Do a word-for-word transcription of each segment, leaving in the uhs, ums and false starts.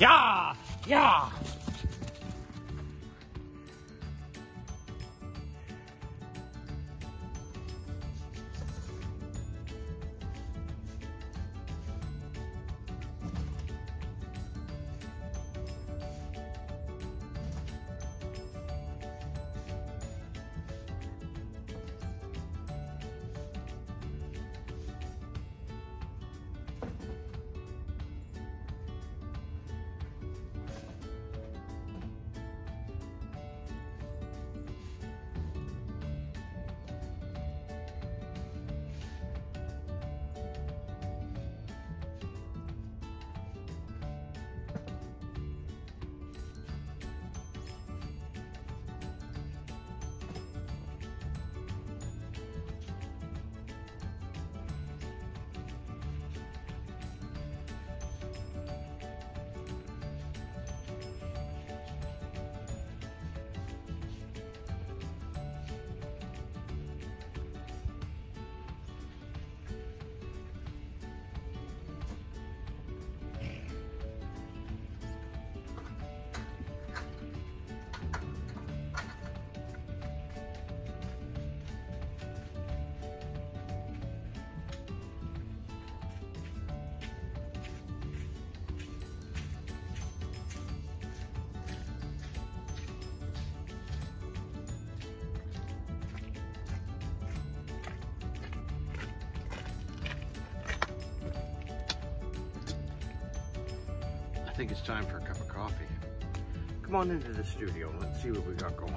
Yeah! Yeah! I think it's time for a cup of coffee. Come on into the studio and let's see what we got going.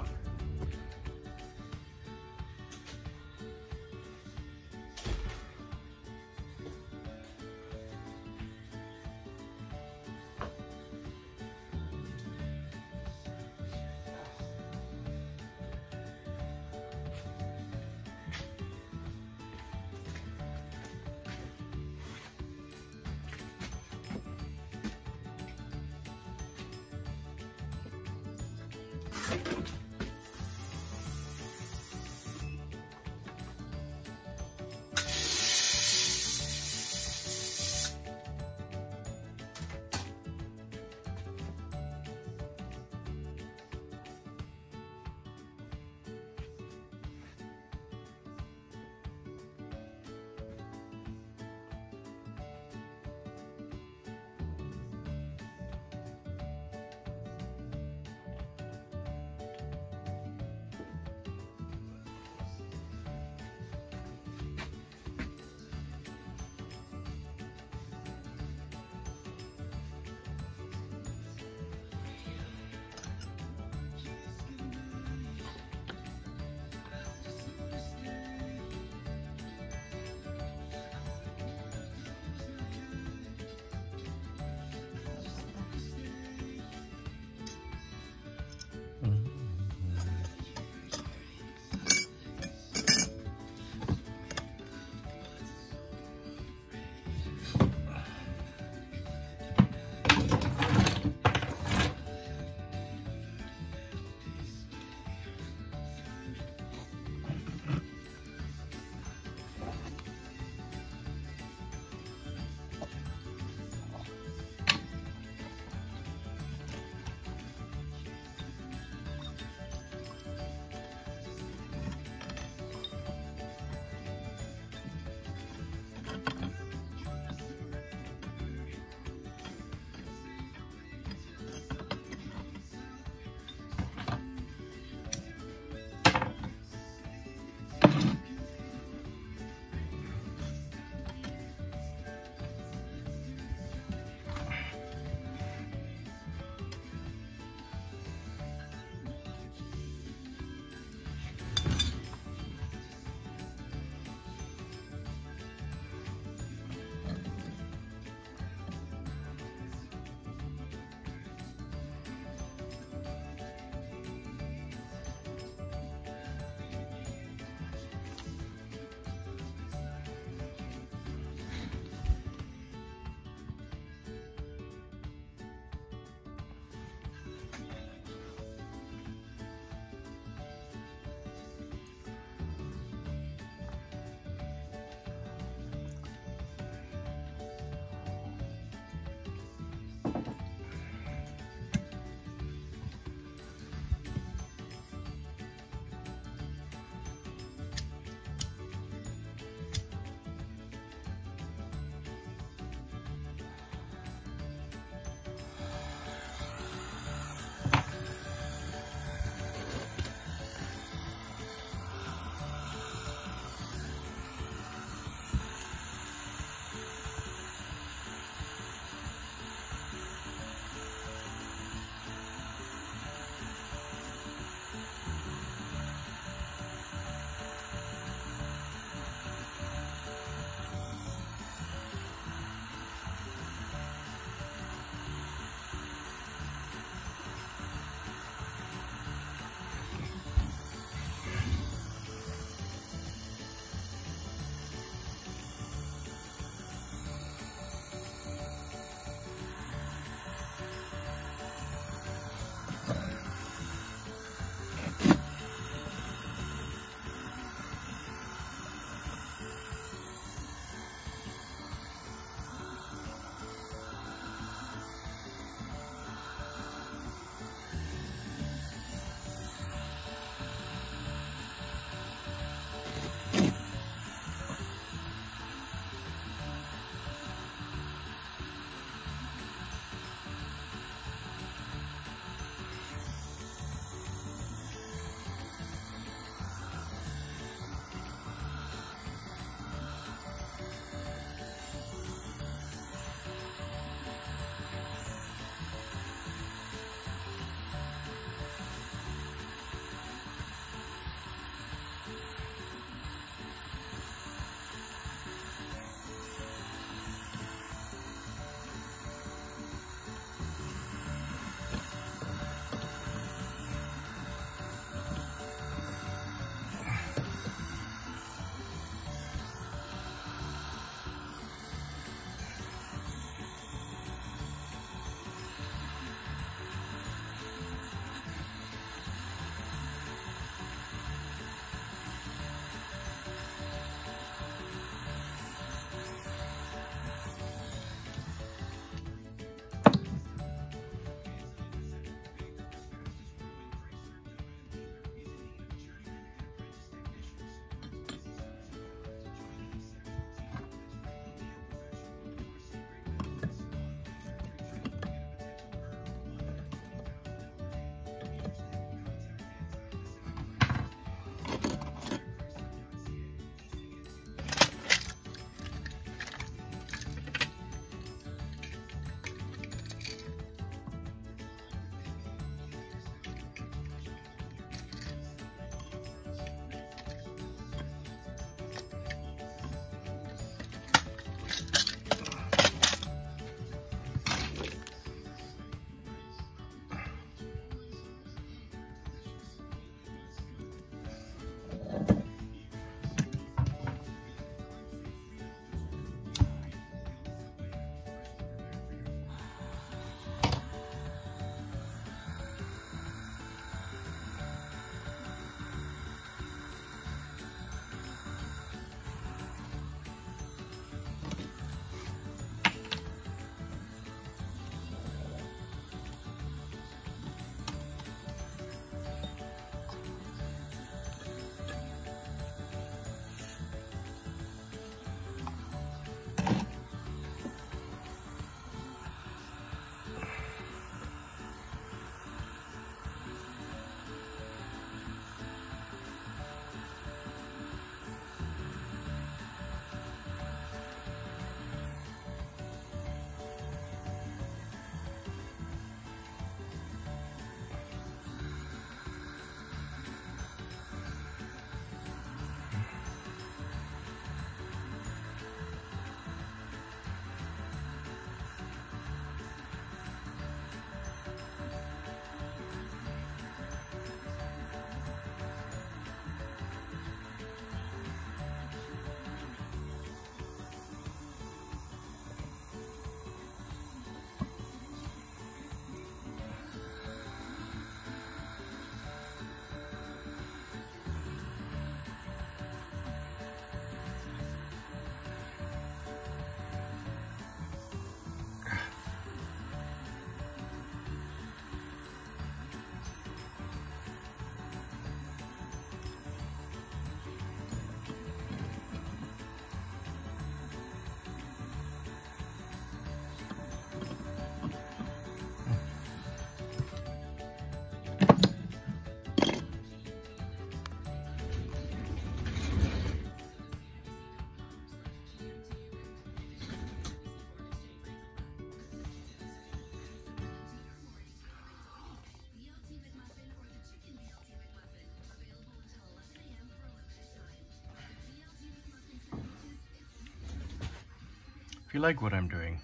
If you like what I'm doing,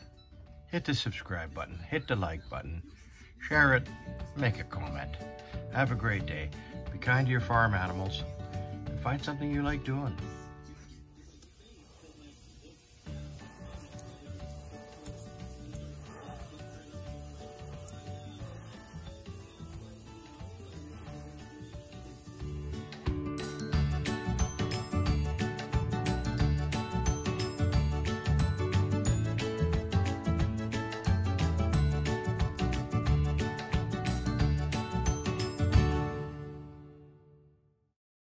hit the subscribe button, hit the like button, share it, make a comment. Have a great day. Be kind to your farm animals and find something you like doing.